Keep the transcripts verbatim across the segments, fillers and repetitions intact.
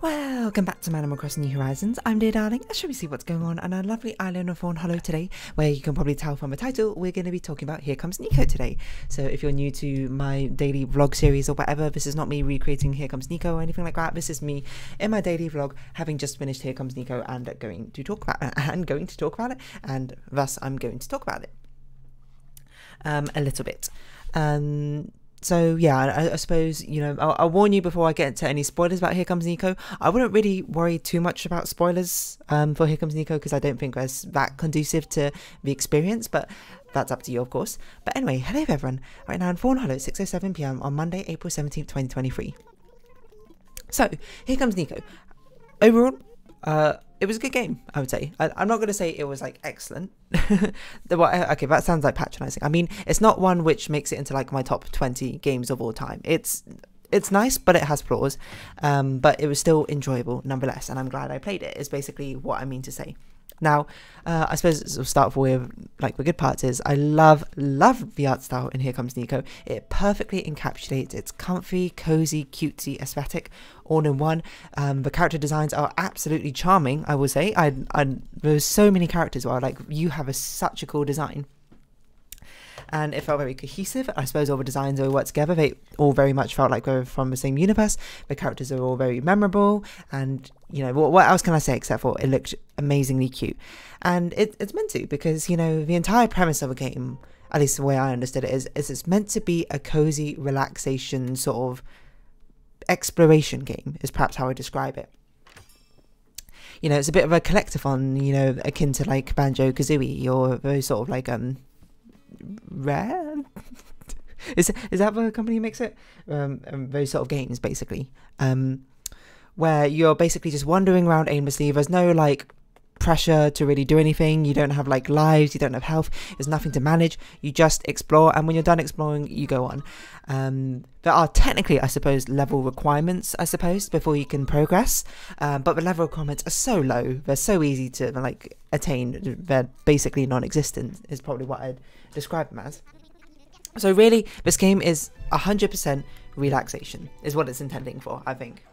Welcome back to Animal Crossing New Horizons. I'm Dear Darling, and shall we see what's going on on our lovely island of Thorn Hollow today, where you can probably tell from the title, we're going to be talking about Here Comes Nico today. So if you're new to my daily vlog series or whatever, this is not me recreating Here Comes Nico or anything like that. This is me in my daily vlog, having just finished Here Comes Nico and going to talk about it, and going to talk about it, and thus I'm going to talk about it um, a little bit. Um... So yeah, I, I suppose, you know, I'll, I'll warn you before I get into any spoilers about Here Comes Nico. I wouldn't really worry too much about spoilers um, for Here Comes Nico, because I don't think that's that conducive to the experience, but that's up to you, of course. But anyway, hello everyone. Right now in Thorn Hollow, six oh seven p m on Monday, April seventeenth, twenty twenty-three. So, Here Comes Nico. Overall, uh, it was a good game, I would say. I, I'm not going to say it was, like, excellent. the, well, okay, that sounds, like, patronising. I mean, it's not one which makes it into, like, my top twenty games of all time. It's it's nice, but it has flaws. Um, but it was still enjoyable, nonetheless, and I'm glad I played it, is basically what I mean to say. Now, uh, I suppose we'll start off with, like, the good parts is I love, love the art style in Here Comes Nico. It perfectly encapsulates its comfy, cozy, cutesy aesthetic all in one. Um, the character designs are absolutely charming, I will say. I, I, there's so many characters where I like, you have a, such a cool design. And it felt very cohesive. I suppose all the designs all work together. They all very much felt like they were from the same universe. The characters are all very memorable, and you know what, what else can I say except for it looked amazingly cute. And it, it's meant to, because you know the entire premise of a game, at least the way I understood it, is, is it's meant to be a cozy relaxation sort of exploration game, is perhaps how I describe it. You know, it's a bit of a collectathon, you know, akin to like Banjo Kazooie or those sort of like um. Rare? is, is that the company makes it? Um, those sort of games, basically. Um, where you're basically just wandering around aimlessly. There's no, like, pressure to really do anything. You don't have, like, lives. You don't have health. There's nothing to manage. You just explore. And when you're done exploring, you go on. Um, there are technically, I suppose, level requirements, I suppose, before you can progress. Um, but the level requirements are so low. They're so easy to, like, attain. They're basically non-existent, is probably what I'd describe them as. So really, this game is one hundred percent relaxation, is what it's intending for, I think.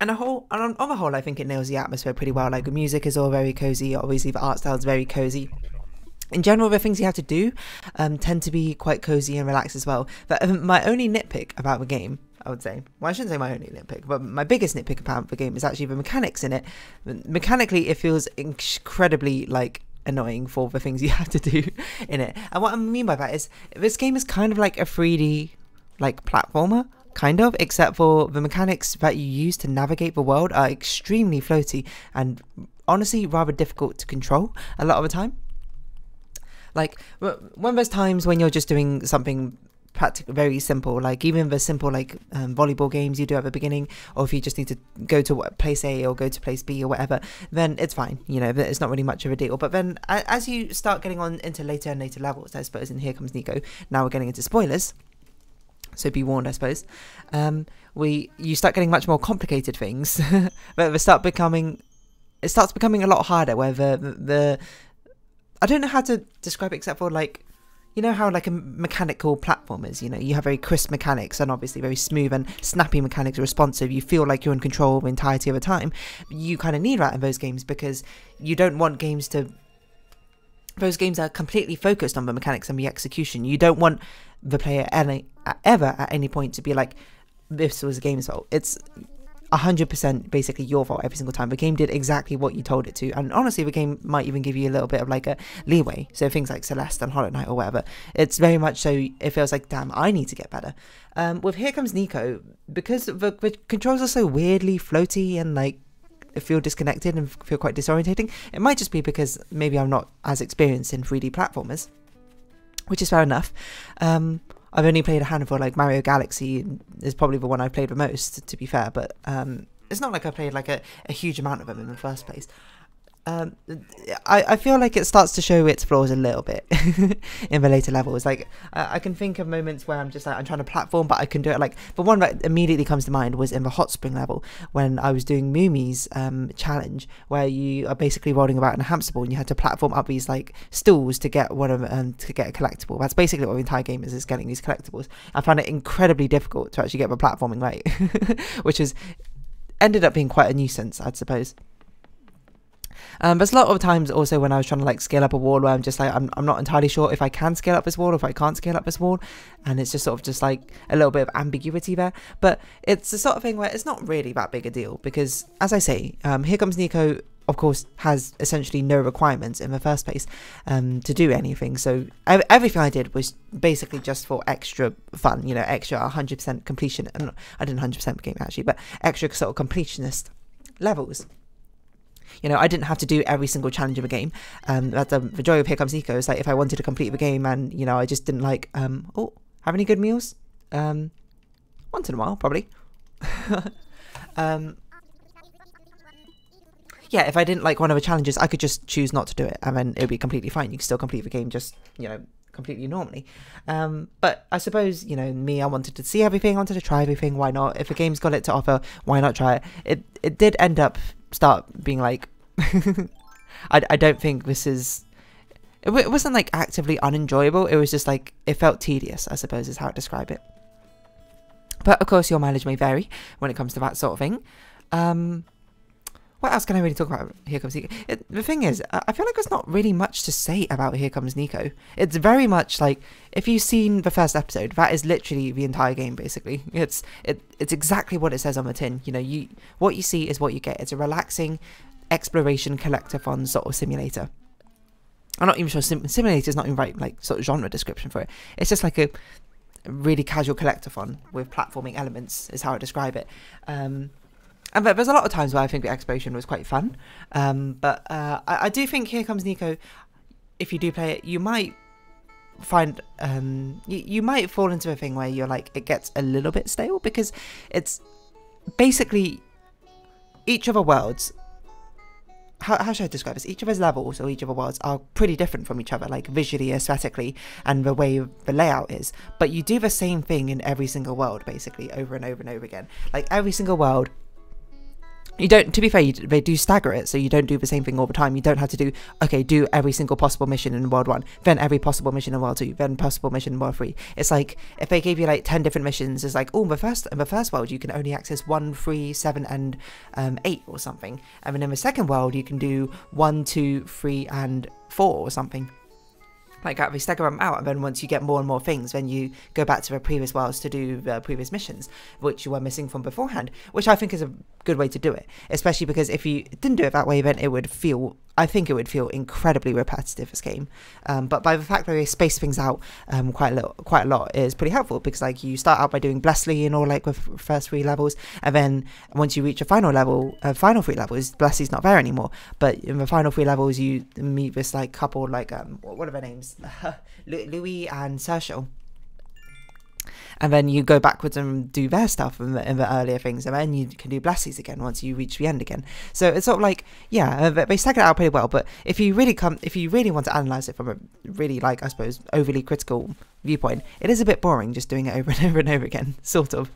And a whole, and on, on the whole, I think it nails the atmosphere pretty well. Like, the music is all very cozy. Obviously, the art style is very cozy. In general, the things you have to do um, tend to be quite cozy and relaxed as well. But um, my only nitpick about the game, I would say, well, I shouldn't say my only nitpick, but my biggest nitpick about the game is actually the mechanics in it. Mechanically, it feels incredibly, like, annoying for the things you have to do in it. And what I mean by that is, this game is kind of like a three D, like, platformer. Kind of, except for the mechanics that you use to navigate the world are extremely floaty and honestly rather difficult to control a lot of the time. Like, one of those times when you're just doing something practical, very simple, like even the simple like um, volleyball games you do at the beginning, or if you just need to go to place A or go to place B or whatever, then it's fine, you know, it's not really much of a deal. But then as you start getting on into later and later levels, I suppose, and Here Comes Nico, now we're getting into spoilers, so be warned, I suppose. Um, we you start getting much more complicated things, but they start becoming, it starts becoming a lot harder. Where the, the the I don't know how to describe it except for like, you know how like a mechanical platform is. You know, you have very crisp mechanics and obviously very smooth and snappy mechanics, responsive. You feel like you're in control the entirety of the time. You kind of need that in those games because you don't want games to. Those games are completely focused on the mechanics and the execution. You don't want the player any, ever at any point to be like, this was the game's fault. It's one hundred percent basically your fault every single time. The game did exactly what you told it to. And honestly, the game might even give you a little bit of like a leeway. So things like Celeste and Hollow Knight or whatever. It's very much so it feels like, damn, I need to get better. Um, with Here Comes Nico, because the, the controls are so weirdly floaty and like, feel disconnected and feel quite disorientating. It might just be because maybe I'm not as experienced in three D platformers, which is fair enough. Um, I've only played a handful, like Mario Galaxy is probably the one I've played the most, to be fair, but um, it's not like I played like a, a huge amount of them in the first place. Um, I, I feel like it starts to show its flaws a little bit in the later levels. Like I, I can think of moments where I'm just like, I'm trying to platform, but I can do it. Like the one that immediately comes to mind was in the hot spring level when I was doing Mumi's um, challenge, where you are basically rolling about in a hamster ball and you had to platform up these like stools to get one of um, to get a collectible. That's basically what the entire game is, is getting these collectibles. I found it incredibly difficult to actually get the platforming right, which is ended up being quite a nuisance, I'd suppose. Um, there's a lot of times also when I was trying to like scale up a wall where I'm just like, I'm, I'm not entirely sure if I can scale up this wall or if I can't scale up this wall, and it's just sort of just like a little bit of ambiguity there. But it's the sort of thing where it's not really that big a deal because, as I say, um, Here Comes Nico of course has essentially no requirements in the first place um, to do anything, so ev everything I did was basically just for extra fun, you know, extra one hundred percent completion. And I didn't one hundred percent the game actually, but extra sort of completionist levels. You know, I didn't have to do every single challenge of a game. Um, that's the joy of Here Comes Nico. It's like if I wanted to complete the game and, you know, I just didn't like, um, oh, have any good meals? Um, once in a while, probably. um, yeah, if I didn't like one of the challenges, I could just choose not to do it. And then it would be completely fine. You can still complete the game just, you know, completely normally. Um, but I suppose, you know, me, I wanted to see everything. I wanted to try everything. Why not? If a game's got it to offer, why not try it? It, it did end up... start being like I, I don't think this is it, w it wasn't like actively unenjoyable, it was just like it felt tedious, I suppose is how I'd describe it. But of course your mileage may vary when it comes to that sort of thing. Um what else can I really talk about Here Comes Nico? It, the thing is, I feel like there's not really much to say about Here Comes Nico. It's very much like, if you've seen the first episode, that is literally the entire game, basically. It's it, it's exactly what it says on the tin. You know, you what you see is what you get. It's a relaxing exploration collectathon sort of simulator. I'm not even sure sim simulator is not even right, like, sort of genre description for it. It's just like a really casual collectathon with platforming elements is how I describe it. Um... And there's a lot of times where I think the exploration was quite fun. Um, but uh, I, I do think Here Comes Nico, if you do play it, you might find... Um, you, you might fall into a thing where you're like, it gets a little bit stale. Because it's basically each of the worlds... How, how should I describe this? Each of his levels or each of the worlds are pretty different from each other, like visually, aesthetically, and the way the layout is. But you do the same thing in every single world, basically, over and over and over again. Like, every single world... You don't, to be fair, you, they do stagger it, so you don't do the same thing all the time. You don't have to do, okay, do every single possible mission in World one, then every possible mission in World two, then possible mission in World three. It's like, if they gave you like ten different missions, it's like, oh, in the first, in the first world, you can only access one, three, seven, and um, eight or something. And then in the second world, you can do one, two, three, and four or something. Like that, they stagger them out, and then once you get more and more things, then you go back to the previous worlds to do the previous missions, which you were missing from beforehand, which I think is a good way to do it, especially because if you didn't do it that way, then it would feel, I think it would feel incredibly repetitive, this game. Um, but by the fact that they space things out um, quite, a little, quite a lot is pretty helpful, because like you start out by doing Blessley and all like the first three levels, and then once you reach a final level, uh, final three levels, Blessley's not there anymore, but in the final three levels you meet this like couple, like, um, what are their names? Louis and Sershel. And then you go backwards and do their stuff in the, in the earlier things, and then you can do Blessy's again once you reach the end again. So it's sort of like, yeah, they stagger it out pretty well. But if you really come, if you really want to analyze it from a really, like, I suppose, overly critical viewpoint, it is a bit boring just doing it over and over and over again, sort of.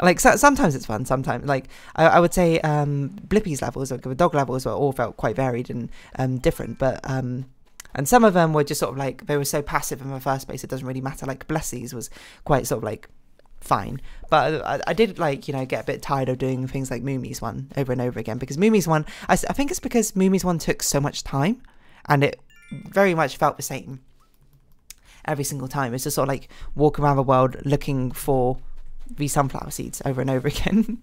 Like, so, sometimes it's fun, sometimes, like, I, I would say um, Blippi's levels, or the dog levels, were all felt quite varied and um, different, but. Um, And some of them were just sort of like, they were so passive in the first place, it doesn't really matter. Like, Blessy's was quite sort of like, fine. But I, I did, like, you know, get a bit tired of doing things like Mumi's one over and over again. Because Mumi's one, I, I think it's because Mumi's one took so much time. And it very much felt the same every single time. It's just sort of like, walk around the world looking for the sunflower seeds over and over again.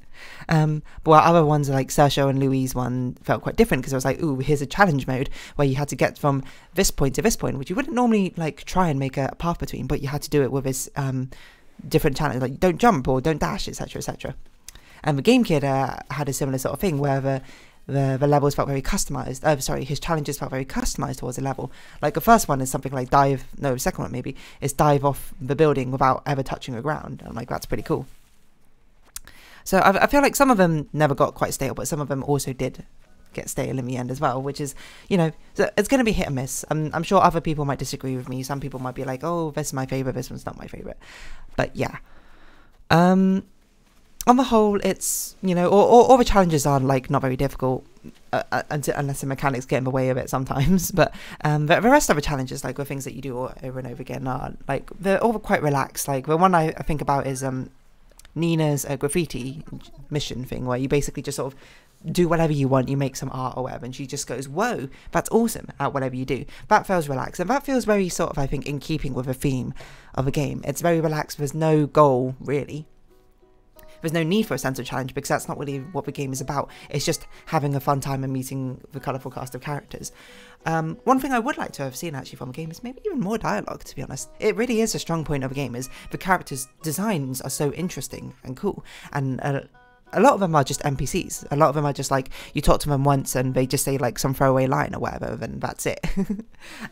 um, but while other ones like Sershel and Louise one felt quite different, because I was like, ooh, here's a challenge mode where you had to get from this point to this point, which you wouldn't normally like try and make a path between, but you had to do it with this um, different challenge, like don't jump or don't dash, etc, et cetera. And the Game Kid uh, had a similar sort of thing where the The, the levels felt very customized. Oh, sorry, his challenges felt very customized towards a level. Like the first one is something like dive, no, the second one maybe, is dive off the building without ever touching the ground. I'm like, that's pretty cool. So I, I feel like some of them never got quite stale, but some of them also did gets stale in the end as well, which is, you know, so it's going to be hit and miss. I'm, I'm sure other people might disagree with me. Some people might be like, oh, this is my favorite, this one's not my favorite. But yeah, um, on the whole, it's, you know, all, all, all the challenges are like not very difficult, uh, unless the mechanics get in the way of it sometimes. But um, the, the rest of the challenges, like the things that you do all, over and over again, are like, they're all quite relaxed. Like the one I, I think about is um, Nina's uh, graffiti mission thing, where you basically just sort of do whatever you want, you make some art or whatever, and she just goes, whoa, that's awesome at whatever you do. That feels relaxed, and that feels very sort of, I think, in keeping with the theme of the game. It's very relaxed, there's no goal really, there's no need for a sense of challenge, because that's not really what the game is about. It's just having a fun time and meeting the colourful cast of characters. Um, one thing I would like to have seen actually from a game is maybe even more dialogue, to be honest. It really is a strong point of a game, is the characters' designs are so interesting and cool, and uh, a lot of them are just N P Cs. A lot of them are just like, you talk to them once and they just say like some throwaway line or whatever, and that's it.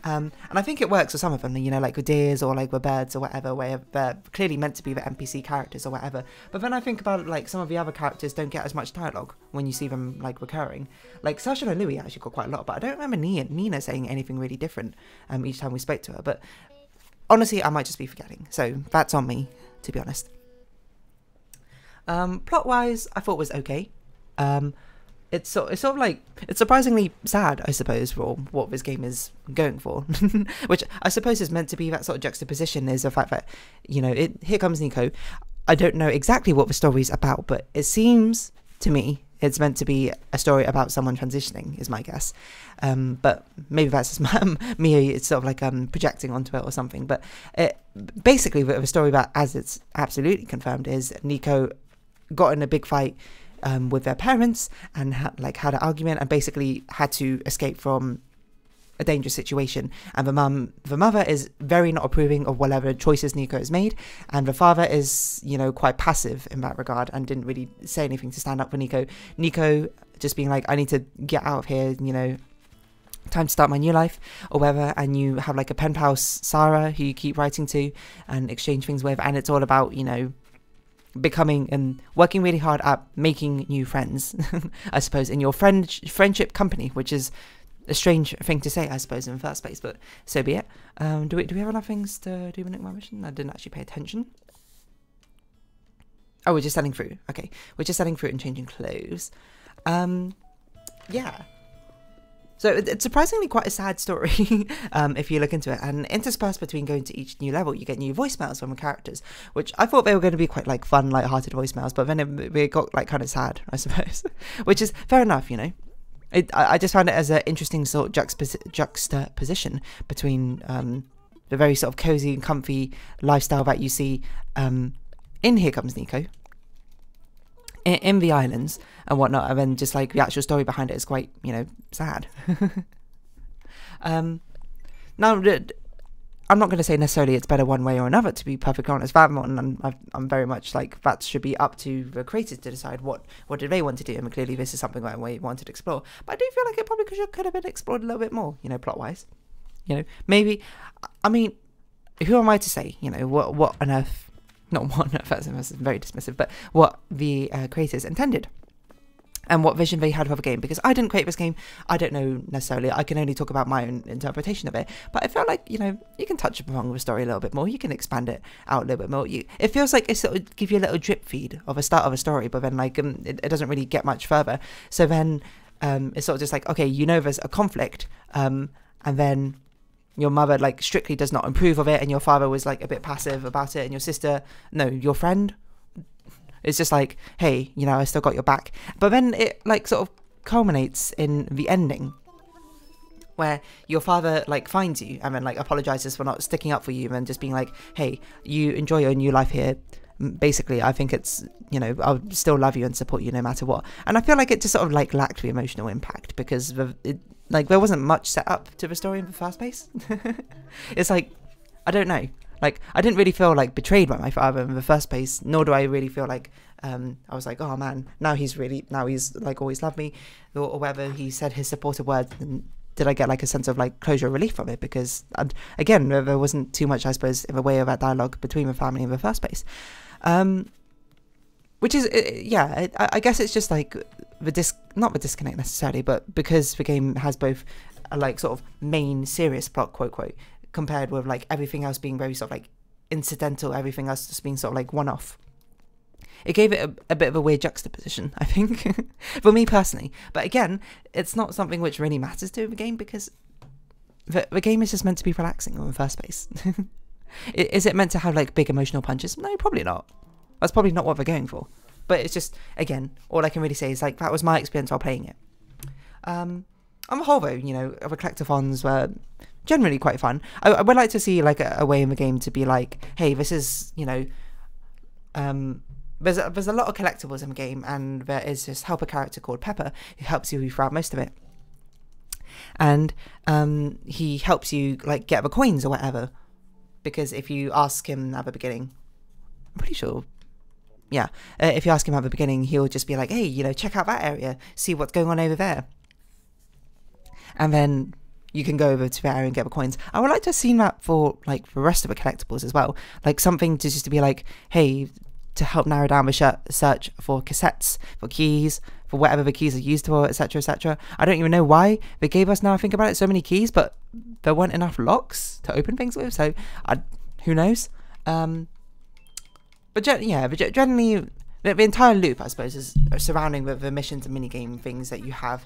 um, and I think it works for some of them, you know, like with deers or like with birds or whatever, where they're clearly meant to be the N P C characters or whatever. But then I think about it, like some of the other characters don't get as much dialogue when you see them like recurring. Like Sasha and Louis actually got quite a lot, but I don't remember Nina saying anything really different um, each time we spoke to her. But honestly, I might just be forgetting. So that's on me, to be honest. Um, plot-wise, I thought it was okay. Um, it's, sort, it's sort of like, it's surprisingly sad, I suppose, for what this game is going for, which I suppose is meant to be that sort of juxtaposition, is the fact that, you know, it, here comes Nico. I don't know exactly what the story's about, but it seems to me it's meant to be a story about someone transitioning, is my guess. Um, but maybe that's just my, me, it's sort of like um, projecting onto it or something. But it, basically, the story that, as it's absolutely confirmed, is Nico got in a big fight um, with their parents and had, like had an argument, and basically had to escape from a dangerous situation. And the mum, the mother is very not approving of whatever choices Nico has made, and the father is, you know, quite passive in that regard and didn't really say anything to stand up for Nico. Nico just being like, I need to get out of here, you know, time to start my new life or whatever. And you have like a pen pal Sarah who you keep writing to and exchange things with, and it's all about, you know, becoming and working really hard at making new friends, I suppose, in your friend friendship company, which is a strange thing to say, I suppose, in the first place, but so be it. Um, do we do we have enough things to do with my mission? I didn't actually pay attention. Oh, we're just selling fruit. Okay, we're just selling fruit and changing clothes. Um, yeah. So it's surprisingly quite a sad story um, if you look into it. And interspersed between going to each new level, you get new voicemails from the characters, which I thought they were going to be quite like fun, light-hearted voicemails, but then it, it got like kind of sad, I suppose, which is fair enough, you know. It, I, I just found it as an interesting sort of juxtapos juxtaposition between um, the very sort of cozy and comfy lifestyle that you see um, in Here Comes Nico, in the islands and whatnot, and then just like the actual story behind it is quite, you know, sad. um, now, I'm not going to say necessarily it's better one way or another, to be perfectly honest. That one, I'm, I'm very much like, that should be up to the creators to decide what, what do they want to do, and clearly this is something that I wanted to explore. But I do feel like it probably could, could have been explored a little bit more, you know, plot-wise. You know, maybe, I mean, who am I to say, you know, what, what on earth... Not one, that's very dismissive, but what the uh, creators intended and what vision they had for the game, because I didn't create this game, I don't know necessarily, I can only talk about my own interpretation of it, but I felt like, you know, you can touch upon the story a little bit more, you can expand it out a little bit more. You, it feels like it sort of gives you a little drip feed of a start of a story, but then like um, it, it doesn't really get much further, so then um, it's sort of just like, okay, you know there's a conflict, um, and then... your mother, like, strictly does not approve of it, and your father was, like, a bit passive about it, and your sister, no, your friend, it's just like, hey, you know, I still got your back. But then it, like, sort of culminates in the ending, where your father, like, finds you, and then, like, apologizes for not sticking up for you, and just being like, hey, you enjoy your new life here. Basically, I think it's, you know, I'll still love you and support you no matter what. And I feel like it just sort of, like, lacked the emotional impact, because the... It, Like, there wasn't much set up to the story in the first place. It's like, I don't know. Like, I didn't really feel, like, betrayed by my father in the first place, nor do I really feel like, um, I was like, oh, man, now he's really, now he's, like, always loved me, or, or whether he said his supportive words, and did I get, like, a sense of, like, closure or relief from it? Because, I'd, again, there wasn't too much, I suppose, in the way of that dialogue between the family in the first place. Um, which is, yeah, I, I guess it's just, like... the dis not the disconnect necessarily, but because the game has both a like sort of main serious plot, quote quote, compared with like everything else being very sort of like incidental, everything else just being sort of like one off. It gave it a, a bit of a weird juxtaposition, I think, for me personally. But again, it's not something which really matters to the game, because the, the game is just meant to be relaxing in the first place. Is it meant to have like big emotional punches? No, probably not. That's probably not what they're going for. But it's just, again, all I can really say is like that was my experience while playing it. Um, on the whole, though, you know, the collectathons were generally quite fun. I, I would like to see like a, a way in the game to be like, hey, this is, you know, um. There's a, there's a lot of collectibles in the game, and there is this helper character called Pepper who helps you throughout most of it. And um, he helps you, like, get the coins or whatever, because if you ask him at the beginning, I'm pretty sure, yeah, uh, if you ask him at the beginning, he'll just be like, hey, you know, check out that area, see what's going on over there. And then you can go over to the area and get the coins. I would like to have seen that for, like, the rest of the collectibles as well. Like, something to just to be like, hey, to help narrow down the search for cassettes, for keys, for whatever the keys are used for, etc, et cetera. I don't even know why they gave us, now I think about it, so many keys, but there weren't enough locks to open things with, so I, who knows? Um, but yeah, but generally, the, the entire loop, I suppose, is surrounding the, the missions and minigame things that you have.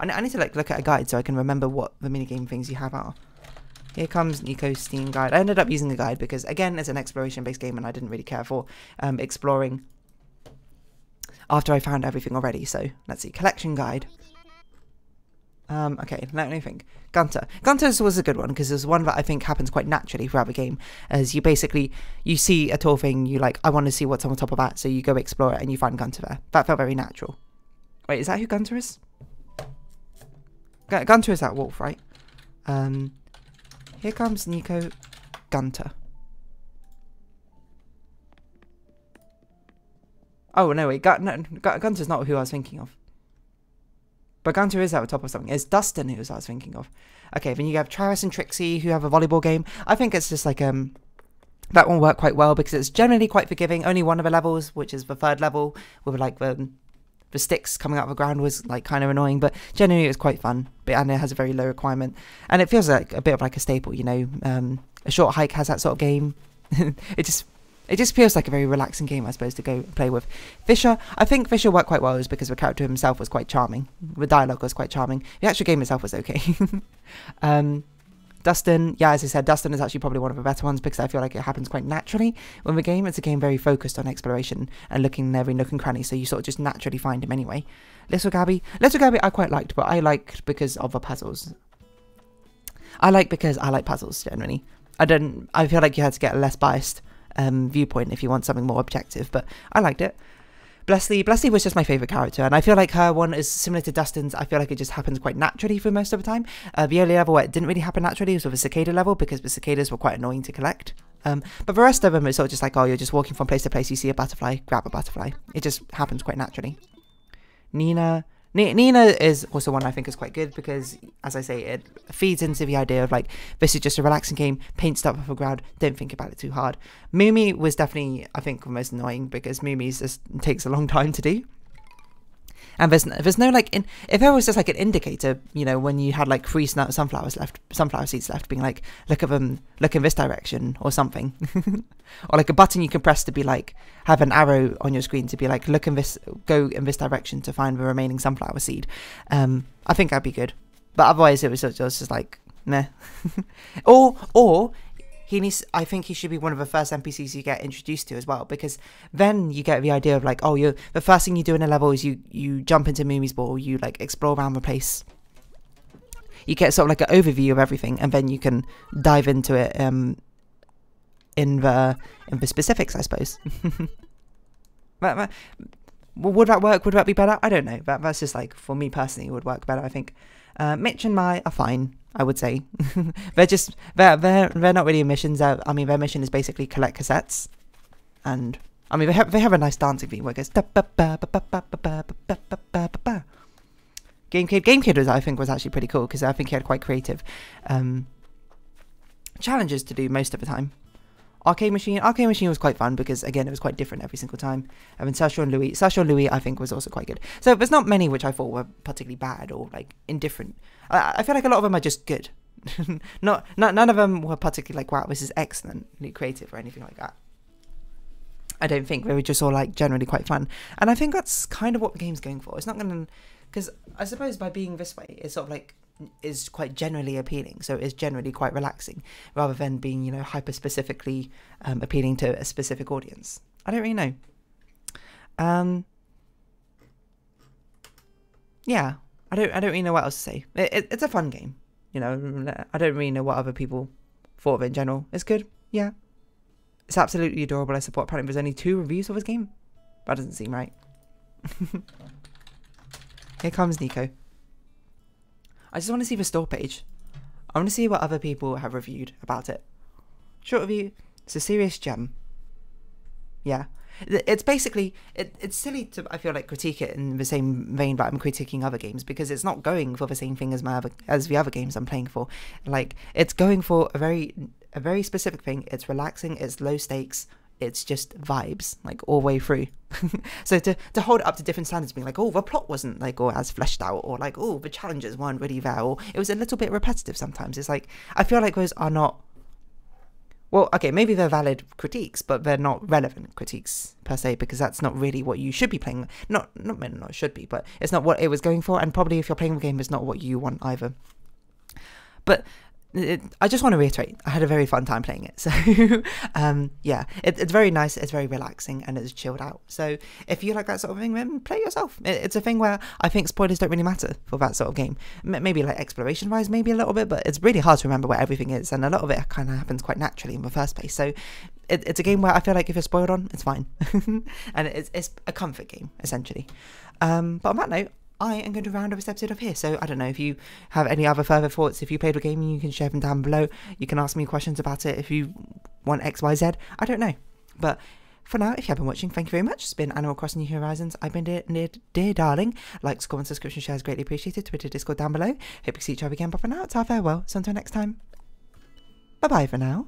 I, I need to like look at a guide so I can remember what the minigame things you have are. Here comes Nico's Steam guide. I ended up using the guide because, again, it's an exploration-based game and I didn't really care for um, exploring after I found everything already. So, let's see. Collection guide. Um, okay, let me think. Gunter. Gunter's was a good one because there's one that I think happens quite naturally throughout the game. As you basically, you see a tall thing, you like, I want to see what's on top of that. So you go explore it and you find Gunter there. That felt very natural. Wait, is that who Gunter is? G Gunter is that wolf, right? Um... Here comes Nico Gunter. Oh, no, wait. Gun no, Gunter's not who I was thinking of. But Gunter is at the top of something. It's Dustin who I was thinking of. Okay, then you have Travis and Trixie who have a volleyball game. I think it's just like, um, that one worked quite well because it's generally quite forgiving. Only one of the levels, which is the third level, with like the, the sticks coming out of the ground was like kind of annoying, but generally it was quite fun. But and it has a very low requirement, and it feels like a bit of like a staple, you know. Um, a Short Hike has that sort of game. it just it just feels like a very relaxing game, I suppose, to go play with. Fisher, I think Fisher worked quite well, is because the character himself was quite charming. The dialogue was quite charming. The actual game itself was okay. um, Dustin, yeah, as I said, Dustin is actually probably one of the better ones because I feel like it happens quite naturally when the game. It's a game very focused on exploration and looking in every nook and cranny, so you sort of just naturally find him anyway. Little Gabby, Little Gabby I quite liked, but I liked because of the puzzles. I like because I like puzzles generally. I don't. I feel like you had to get a less biased um, viewpoint if you want something more objective, but I liked it. Blessley, Blessley was just my favourite character, and I feel like her one is similar to Dustin's. I feel like it just happens quite naturally for most of the time. Uh, the only level where it didn't really happen naturally was with a cicada level, because the cicadas were quite annoying to collect. Um, but the rest of them is sort of just like, oh, you're just walking from place to place, you see a butterfly, grab a butterfly. It just happens quite naturally. Nina, N Nina is also one I think is quite good, because, as I say, it feeds into the idea of like, this is just a relaxing game, paint stuff off the ground, don't think about it too hard. Moomy was definitely, I think, the most annoying, because Moomy's just takes a long time to do. And there's no, there's no like, in, if there was just like an indicator, you know, when you had like three sunflowers left, sunflower seeds left, being like, look at them, look in this direction or something. Or like a button you can press to be like, have an arrow on your screen to be like, look in this, go in this direction to find the remaining sunflower seed. Um, I think that'd be good. But otherwise it was just, it was just like, nah. or, or... He needs, I think he should be one of the first N P Cs you get introduced to as well, because then you get the idea of like, oh, you're, the first thing you do in a level is you, you jump into Moomy's Ball, you like explore around the place. You get sort of like an overview of everything, and then you can dive into it um, in the in the specifics, I suppose. that, that, would that work? Would that be better? I don't know. That, that's just like, for me personally, it would work better, I think. Uh, Mitch and Mai are fine, I would say. they're just, they're, they're, they're not really missions. They're, I mean, their mission is basically collect cassettes. And, I mean, they have, they have a nice dancing theme where it goes... Game Kid, Game Kid was, I think, was actually pretty cool, because I think he had quite creative um, challenges to do most of the time. Arcade Machine. Arcade Machine was quite fun because, again, it was quite different every single time. I mean, Sacha and Louis. Sacha and Louis, I think, was also quite good. So there's not many which I thought were particularly bad or, like, indifferent. I, I feel like a lot of them are just good. not, not None of them were particularly like, wow, this is excellently creative or anything like that. I don't think. They were just all, like, generally quite fun. And I think that's kind of what the game's going for. It's not going to... Because I suppose by being this way, it's sort of, like... is quite generally appealing, so it's generally quite relaxing rather than being, you know, hyper specifically um, appealing to a specific audience. I don't really know. Um, yeah, I don't. I don't really know what else to say. It, it, it's a fun game, you know. I don't really know what other people thought of it in general. It's good. Yeah, it's absolutely adorable. I support. Apparently, there's only two reviews of this game. That doesn't seem right. Here comes Nico. I just want to see the store page. I want to see what other people have reviewed about it. Short review. It's a serious gem. Yeah. It's basically... It, it's silly to, I feel like, critique it in the same vein that I'm critiquing other games, because it's not going for the same thing as my other, as the other games I'm playing for. Like, it's going for a very, a very specific thing. It's relaxing. It's low stakes. It's just vibes, like, all the way through. So to, to hold it up to different standards, being like, oh, the plot wasn't, like, or as fleshed out, or like, oh, the challenges weren't really there, or it was a little bit repetitive sometimes. It's like, I feel like those are not, well, okay, maybe they're valid critiques, but they're not relevant critiques, per se, because that's not really what you should be playing. Not, not, not should be, but it's not what it was going for, and probably if you're playing the game, it's not what you want either. But... It, I just want to reiterate, I had a very fun time playing it, so um, yeah, it, it's very nice, it's very relaxing, and it's chilled out. So if you like that sort of thing, then play it yourself. It, it's a thing where I think spoilers don't really matter for that sort of game. M maybe like exploration wise, maybe a little bit, but it's really hard to remember where everything is, and a lot of it kind of happens quite naturally in the first place. So it, it's a game where I feel like if you're spoiled on, it's fine. And it's, it's a comfort game, essentially. Um, but on that note, I am going to round up this episode off here. So I don't know if you have any other further thoughts. If you played a game, you can share them down below. You can ask me questions about it if you want X, Y, Z. I don't know. But for now, if you have been watching, thank you very much. It's been Animal Crossing New Horizons. I've been dear, dear, dear darling. Likes, comments, subscription, shares, greatly appreciated. Twitter, Discord down below. Hope you see each other again. But for now, it's our farewell. So until next time, bye-bye for now.